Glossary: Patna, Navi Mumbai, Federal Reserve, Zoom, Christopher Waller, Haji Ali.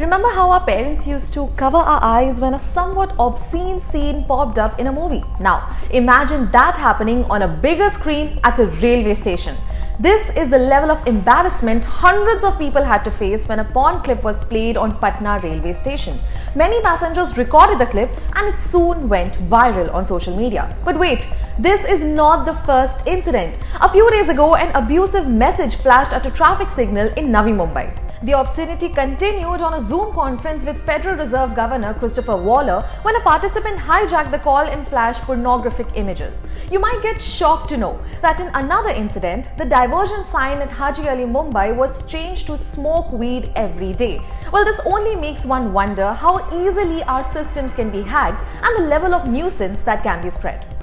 Remember how our parents used to cover our eyes when a somewhat obscene scene popped up in a movie? Now, imagine that happening on a bigger screen at a railway station. This is the level of embarrassment hundreds of people had to face when a porn clip was played on Patna railway station. Many passengers recorded the clip and it soon went viral on social media. But wait, this is not the first incident. A few days ago, an abusive message flashed at a traffic signal in Navi Mumbai. The obscenity continued on a Zoom conference with Federal Reserve Governor Christopher Waller when a participant hijacked the call and flashed pornographic images. You might get shocked to know that in another incident, the diversion sign at Haji Ali, Mumbai was changed to "Smoke weed every day." Well, this only makes one wonder how easily our systems can be hacked and the level of nuisance that can be spread.